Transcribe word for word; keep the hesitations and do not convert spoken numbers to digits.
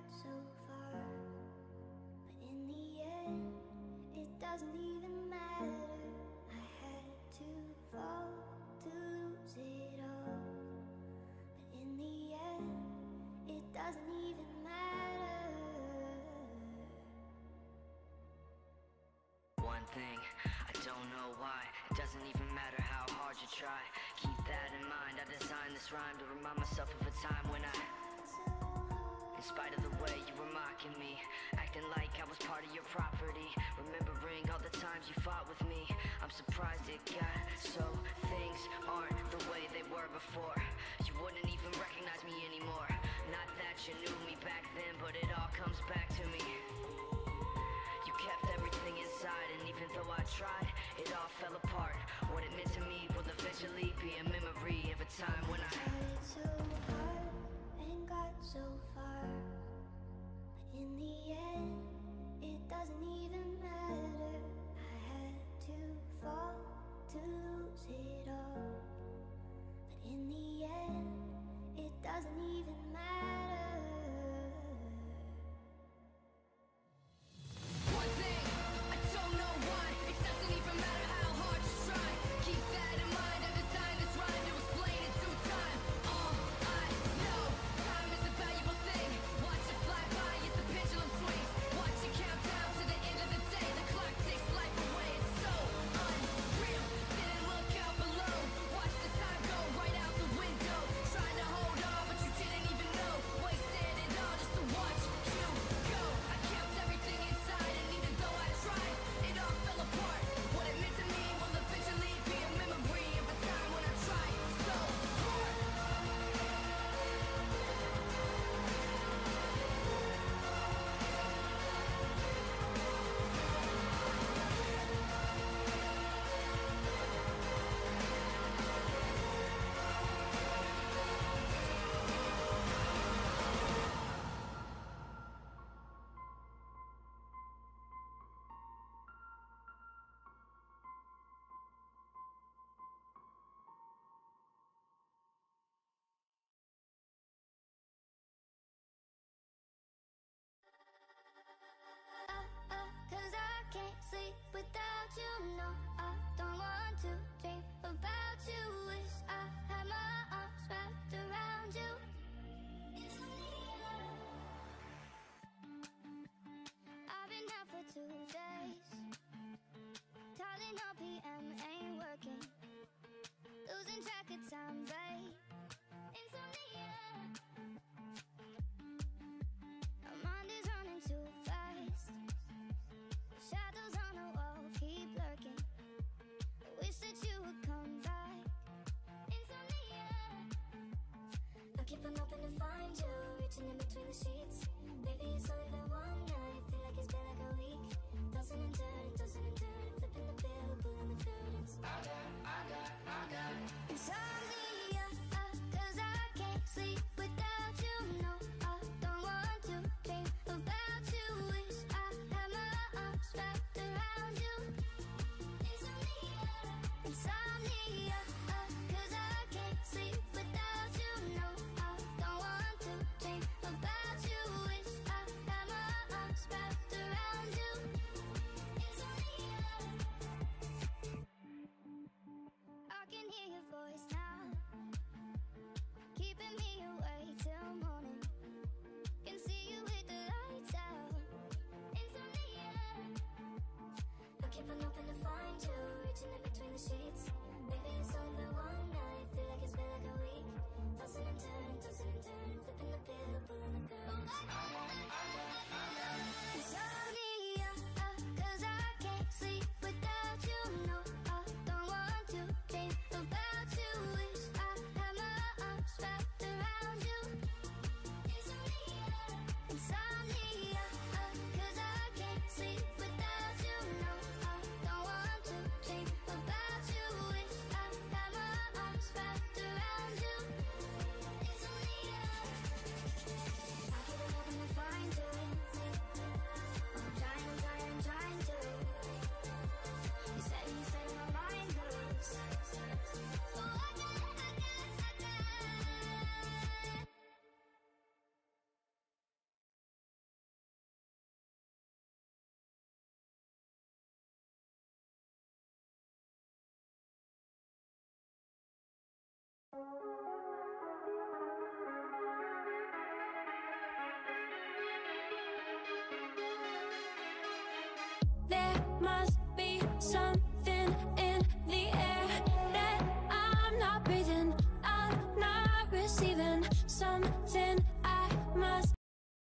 got so far, but in the end, it doesn't even matter. I had to fall to lose it all, but in the end, it doesn't even matter. One thing, I don't know why, it doesn't even matter how hard you try. Keep that in mind, I designed this rhyme to remind myself of a time when I, in spite of the way you were mocking me, acting like I was part of your property, remembering all the times you fought with me. I'm surprised it got so, things aren't the way they were before. You wouldn't even recognize me anymore. Not that you knew me back then, but it all comes back to me. You kept everything inside, and even though I tried, it all fell apart. What it meant to me will eventually be a memory of a time when I tried so hard and got so far. In the end, it doesn't even matter. I had to fall to lose it all, but in the end, it doesn't even matter. One thing, I don't know why, it doesn't even matter how hard you try. Keep that in mind, I designed this rhyme to explain it through time. All I know, time is a valuable thing. Watch it fly by. About you. Some